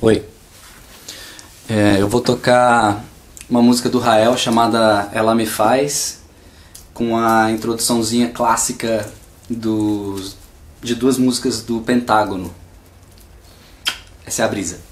Oi, eu vou tocar uma música do Rael chamada Ela Me Faz, com a introduçãozinha clássica de duas músicas do Pentágono. Essa é a brisa.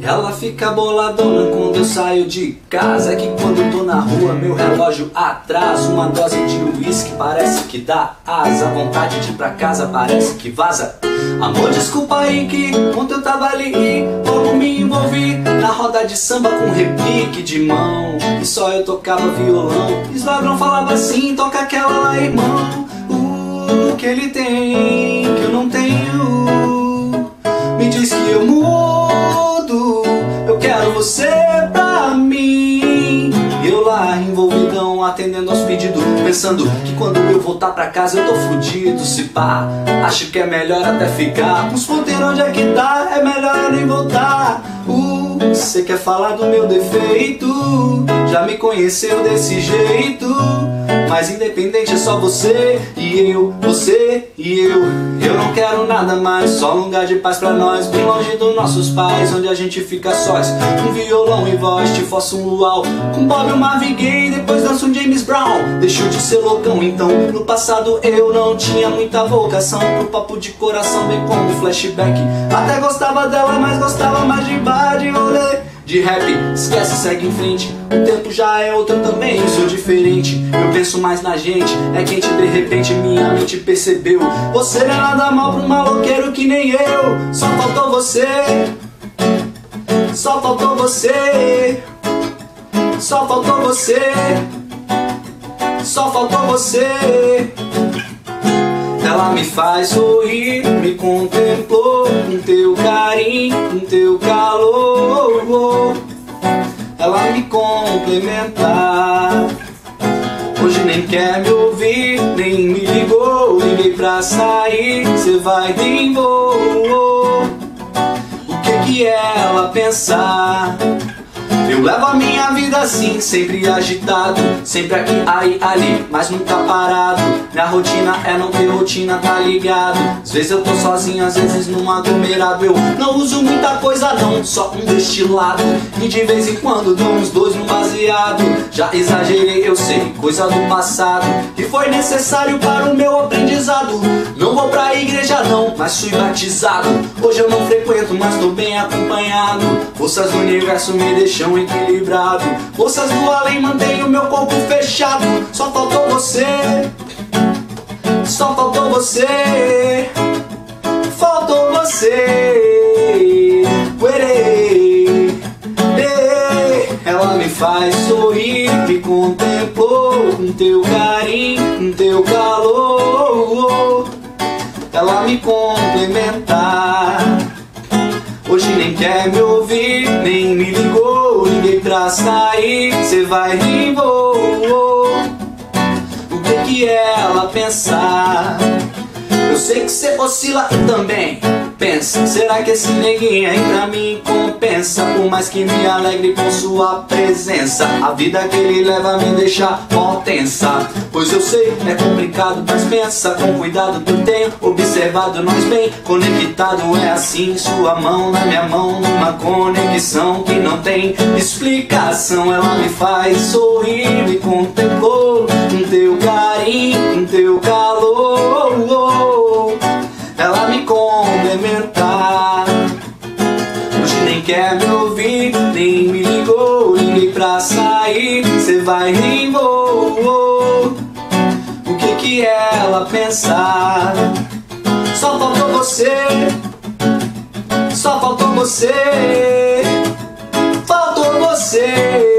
Ela fica boladona quando eu saio de casa, que quando eu tô na rua meu relógio atrasa. Uma dose de uísque parece que dá asa, vontade de ir pra casa parece que vaza. Amor, desculpa aí que ontem eu tava ali e pouco me envolvi na roda de samba com repique de mão, e só eu tocava violão. E os ladrão falava assim, toca aquela lá, irmão. O que ele tem que eu não tenho? Me diz que eu mudo, eu quero você pra mim. Eu lá envolvidão, atendendo aos pedidos, pensando que quando eu voltar pra casa eu tô fudido, se pá. Acho que é melhor até ficar, os ponteiros onde é que tá, é melhor nem voltar. Você quer falar do meu defeito, já me conheceu desse jeito, mas independente é só você e eu, você e eu. Eu não quero nada mais, só um lugar de paz pra nós, bem longe dos nossos pais, onde a gente fica sós. Um violão e voz, te faço um luau, com Bob e uma Gay, depois danço um James Brown. Deixo de ser loucão então, no passado eu não tinha muita vocação pro papo de coração, bem como flashback. Até gostava dela, mas gostava mais de bar, de rolê, de rap. Esquece, segue em frente, o tempo já é outro, eu também sou diferente. Eu penso mais na gente, é quente, de repente minha mente percebeu. Você não é nada mal pra um maloqueiro que nem eu. Só faltou você, só faltou você, só faltou você, só faltou você. Ela me faz sorrir, me contemplou com teu carinho, com teu calor. Ela me complementa, hoje nem quer me ouvir, nem me ligou. Liguei pra sair, cê vai nem vou. O que ela pensa? Eu levo a minha vida assim, sempre agitado, sempre aqui, aí, ali, mas nunca parado. Minha rotina é não ter rotina, tá ligado? Às vezes eu tô sozinho, às vezes num aglomerado. Eu não uso muita coisa não, só um destilado, e de vez em quando dou uns dois no baseado. Já exagerei, eu sei, coisa do passado, que foi necessário para o meu aprendizado. Não vou pra igreja não, mas fui batizado. Hoje eu não frequento, mas tô bem acompanhado. Forças do universo me deixam equilibrado, forças do além mantém o meu corpo fechado. Só faltou você, só faltou você, faltou você. Ela me faz sorrir, me contemplou com teu carinho, com teu calor. Ela me complementa, hoje nem quer me ouvir, nem me ligou. Liguei pra sair, cê vai nem vou. O que ela pensa? Eu sei que cê oscila, eu também pensa. Será que esse neguinho ainda me compensa? Por mais que me alegre com sua presença, a vida que ele leva me deixa mó tensa. Pois eu sei, é complicado, mas pensa com cuidado que eu tenho observado nós bem conectado. É assim, sua mão na minha mão, numa conexão que não tem explicação. Ela me faz sorrir, me contemplou com teu carinho, com teu calor. Ela me complementa, hoje nem quer me ouvir, nem me ligou. Liguei pra sair, cê vai nem vou. O que ela pensa? Só faltou você, só faltou você, faltou você.